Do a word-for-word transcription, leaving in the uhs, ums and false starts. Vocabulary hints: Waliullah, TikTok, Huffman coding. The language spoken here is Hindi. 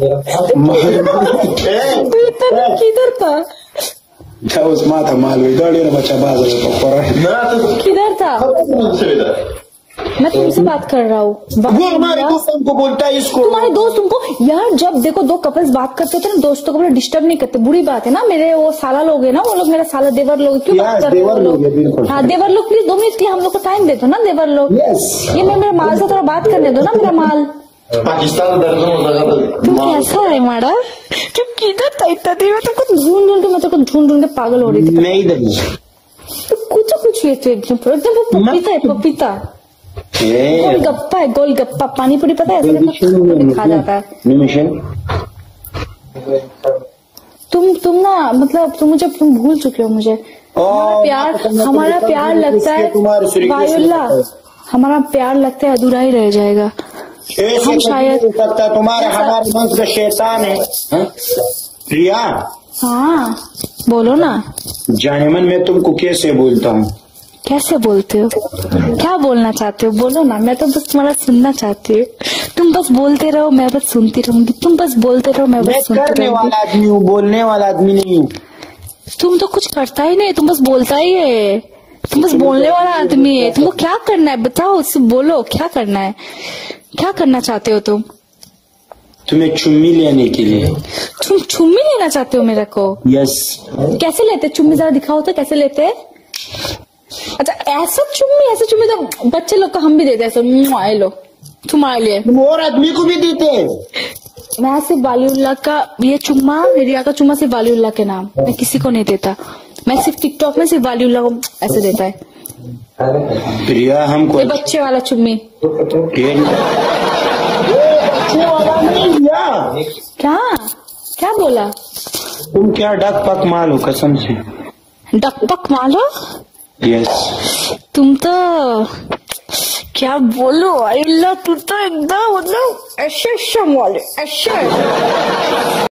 किधर था? था उस माथा माल हुई बच्चा बाजार किधर था? मैं तुमसे बात कर रहा हूँ। बोलता है इसको तुम्हारे दोस्त तुमको यार, जब देखो दो कपल्स बात करते होते ना दोस्तों को डिस्टर्ब नहीं करते, बुरी बात है ना। मेरे वो साला लोग है ना, वो लोग मेरा साला देवर लोग, क्यों बात कर रहे हो? हाँ देवर लोग, प्लीज दो मिनट के लिए हम लोग को टाइम दे दो ना देवर लोग। ये मैं मेरे माल से थोड़ा बात करने दो ना, मेरा माल पाकिस्तान तुम कैसा है माड़ा? तुम किधर था इतना देर में? तुम कुछ ढूंढ ढूंढ के मतलब कुछ ढूंढ ढूंढ के पागल हो रही थी। नहीं नहीं कुछ कुछ ये तो एकदम पपीता है, पपीता गोलगप्पा है, गोलगप्पा पानी पूरी पता है खा जाता है। तुम तुम ना मतलब तुम मुझे तुम भूल चुके हो मुझे। प्यार हमारा प्यार लगता है वायुल्लाह, हमारा प्यार लगता है अधूरा ही रह जाएगा। हम शायद तुम्हारे हमारे मन से शैतान है। हा? रिया हाँ बोलो ना। जाने मन में तुमको कैसे बोलता हूँ? कैसे बोलते हो? क्या बोलना चाहते हो बोलो ना, मैं तो बस तुम्हारा सुनना चाहती हूँ। तुम बस बोलते रहो मैं बस सुनती रहूंगी, तुम बस बोलते रहो मैं बस सुनती रहूंगी। करने वाला आदमी हूँ, बोलने वाला आदमी नहीं हूँ। तुम तो कुछ करता ही नहीं, तुम बस बोलता ही है, तुम बस बोलने वाला आदमी है। तुमको क्या करना है बताओ, उससे बोलो क्या करना है, क्या करना चाहते हो तुम? तुम्हें चुम्मी लेने के लिए। तुम चुम्मी लेना चाहते हो मेरे को? यस। कैसे लेते चुम्मी जरा दिखाओ तो, कैसे लेते? अच्छा ऐसा चुम्मी, ऐसा चुम्मी तो बच्चे लोग को हम भी देते हैं लो तुम्हारे लिए, तुम और आदमी को भी देते हैं। मैं सिर्फ वालीउल्लाह का ये चुम्मा, रिया का चुम्मा सिर्फ वालीउल्लाह के नाम, मैं किसी को नहीं देता। मैं सिर्फ टिकटॉक में सिर्फ वालीउल्लाह को ऐसे देता है प्रिया हमको, ये बच्चे वाला चुम्मी। क्या क्या बोला तुम? क्या डक पक मालो कसम से, डक पक मालो। यस तुम तो क्या बोलो अल्लाह, तुम तो एकदम मतलब ऐसे ऐसे वाले ऐसे।